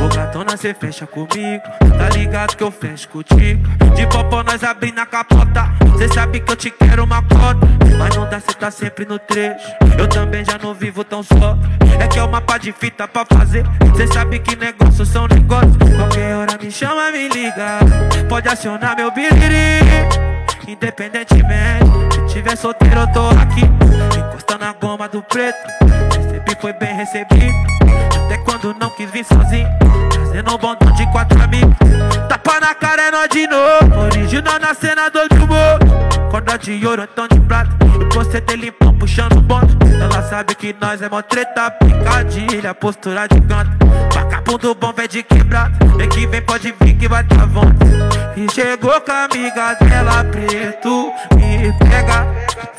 O gatona cê fecha comigo, tá ligado que eu fecho contigo. De popô nós abri na capota, cê sabe que eu te quero uma cota. Mas não dá, cê tá sempre no trecho, eu também já não vivo tão só. É que é uma pá de fita pra fazer, cê sabe que negócios são negócios. Qualquer hora me chama, me liga, pode acionar meu biriri. Independentemente, se tiver solteiro eu tô aqui, encostando a goma do preto. Recebi, foi bem recebido, até quando não quis vir sozinho, trazendo um bondão de 4 amigos. Tapa na cara é nó de novo, original na cena do humor. Corda de ouro, então de prata, e você tem limpão puxando bonde. Ela sabe que nós é mó treta, picadilha, postura de canto. Vagabundo bom vem de quebrado, vem que vem, pode vir que vai dar vontade. E chegou com a amiga dela, preto, me pega.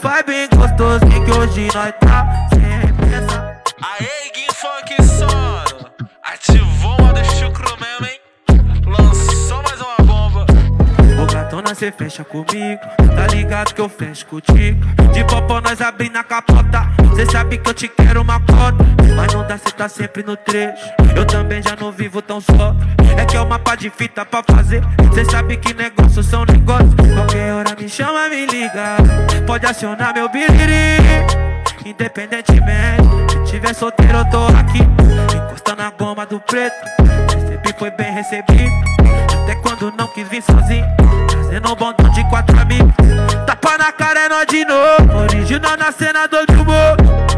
Vai bem gostosinho que hoje nós tá sem pensar. Aê, Gui Funk Sonoro, ativou uma do chucro mesmo, hein? Lançou mais uma bomba. Ô gatona, cê fecha comigo, tá ligado que eu fecho contigo. De popô nós abri na capota, cê sabe que eu te quero uma cota. Mas não dá, cê tá sempre no trecho, eu também já não vivo tão só. É que é uma pá de fita pra fazer, cê sabe que negócios são negócios. Qualquer hora me chama, me liga, pode acionar meu biriri. Independentemente, se tiver solteiro eu tô aqui, encostando a goma do preto. Recebi, foi bem recebido, até quando não quis vir sozinho, trazendo um bondão de 4 amigos. Tapa na cara é nó de novo, original na cena do humor.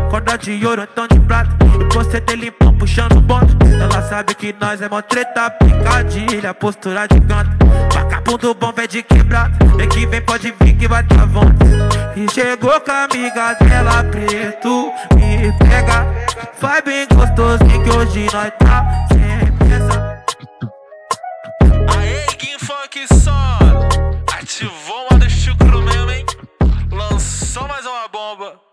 Corda de ouro, então de prata, e você tem limpão puxando bonde. Ela sabe que nós é mó treta, picadilha, postura de canto. Vagabundo bom vem de quebrado, vem que vem, pode vir que vai dar vontade. E chegou com a amiga dela, preto, me pega. Vai bem gostosinho que hoje nós tá sem pensar. Aê, Gui Funk Sonoro, ativou uma do chucro mesmo, hein? Lançou mais uma bomba.